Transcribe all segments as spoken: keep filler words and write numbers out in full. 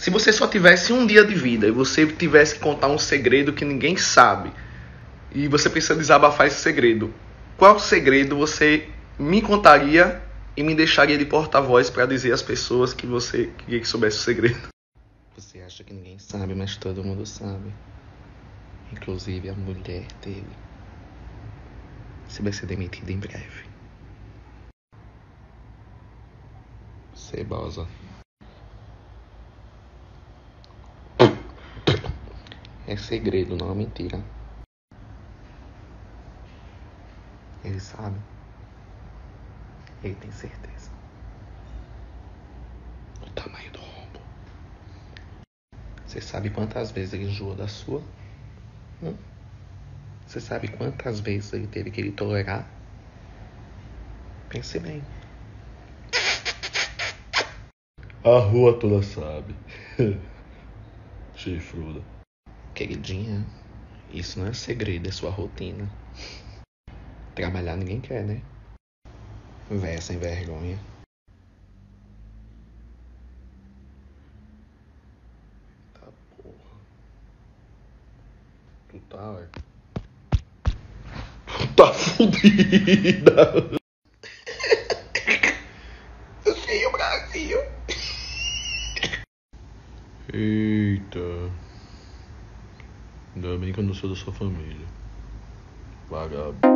Se você só tivesse um dia de vida e você tivesse que contar um segredo que ninguém sabe e você precisa desabafar esse segredo, qual segredo você me contaria e me deixaria de porta-voz para dizer às pessoas que você queria que soubesse o segredo? Você acha que ninguém sabe, mas todo mundo sabe. Inclusive a mulher dele. Você vai ser demitida em breve. Cebosa. É segredo, não é mentira. Ele sabe. Ele tem certeza. O tamanho do rombo. Você sabe quantas vezes ele enjoou da sua? Hum? Você sabe quantas vezes ele teve que lhe tolerar? Pense bem. A rua toda sabe. Chifruda. Queridinha, isso não é segredo, é sua rotina. Trabalhar ninguém quer, né? Véia sem vergonha. Tá porra. Tu tá, ué? Tá fudida. Sim, o Brasil. Eita. Ainda bem que eu não sou da sua família. Vagabundo. Sei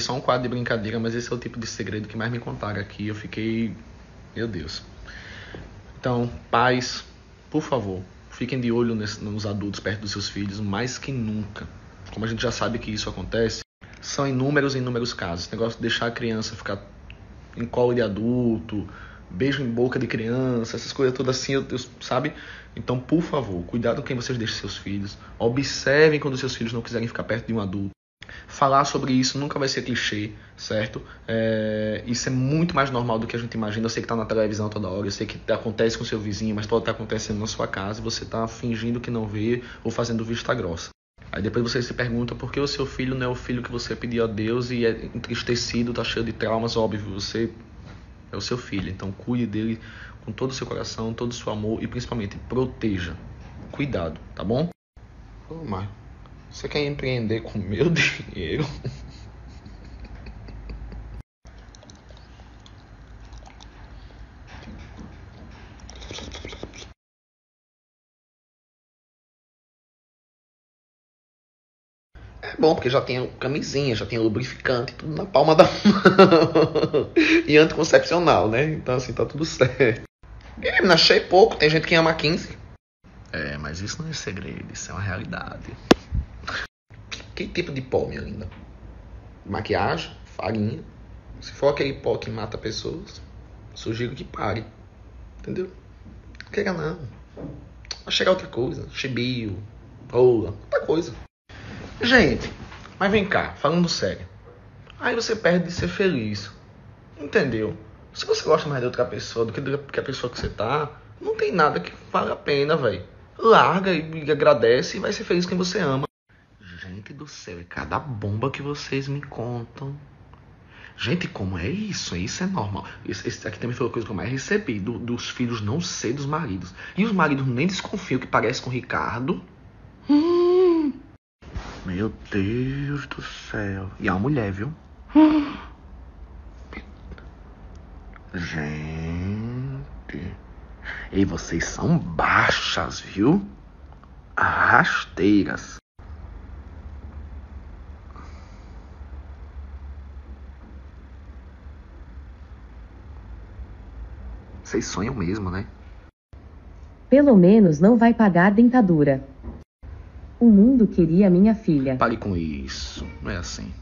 só um quadro de brincadeira, mas esse é o tipo de segredo que mais me contaram aqui. Eu fiquei... Meu Deus. Então, pais, por favor, fiquem de olho nesse, nos adultos perto dos seus filhos, mais que nunca. Como a gente já sabe que isso acontece, são inúmeros e inúmeros casos. Esse negócio de deixar a criança ficar em colo de adulto, beijo em boca de criança, essas coisas todas assim, eu, eu, sabe? Então, por favor, cuidado com quem vocês deixam seus filhos. Observem quando seus filhos não quiserem ficar perto de um adulto. Falar sobre isso nunca vai ser clichê, certo? É, isso é muito mais normal do que a gente imagina. Eu sei que tá na televisão toda hora, eu sei que acontece com seu vizinho, mas tudo tá acontecendo na sua casa e você tá fingindo que não vê ou fazendo vista grossa. Aí depois você se pergunta por que o seu filho não é o filho que você pediu a Deus e é entristecido, tá cheio de traumas, óbvio, você é o seu filho. Então cuide dele com todo o seu coração, todo o seu amor e principalmente proteja. Cuidado, tá bom? Oh, Marcos. Você quer empreender com meu dinheiro? É bom, porque já tem camisinha, já tem lubrificante, tudo na palma da mão. E anticoncepcional, né? Então, assim, tá tudo certo. Eu não achei pouco, tem gente que ama quinze. É, mas isso não é segredo, isso é uma realidade. Que tipo de pó, minha linda? Maquiagem? Farinha? Se for aquele pó que mata pessoas, sugiro que pare. Entendeu? Não queira não. Vai chegar outra coisa. Chibio, rola, outra coisa. Gente, mas vem cá, falando sério. Aí você perde de ser feliz. Entendeu? Se você gosta mais de outra pessoa do que do que a pessoa que você tá, não tem nada que valha a pena, velho. Larga e agradece e vai ser feliz com quem você ama. Gente do céu, é cada bomba que vocês me contam. Gente, como é isso? Isso é normal. Esse, esse aqui também foi uma coisa que eu mais recebi, do, dos filhos não ser dos maridos. E os maridos nem desconfiam que parece com o Ricardo. Hum. Meu Deus do céu. E é uma mulher, viu? Hum. Gente. E vocês são baixas, viu? Rasteiras. Vocês sonham mesmo, né? Pelo menos não vai pagar dentadura. O mundo queria minha filha. Pare com isso, não é assim.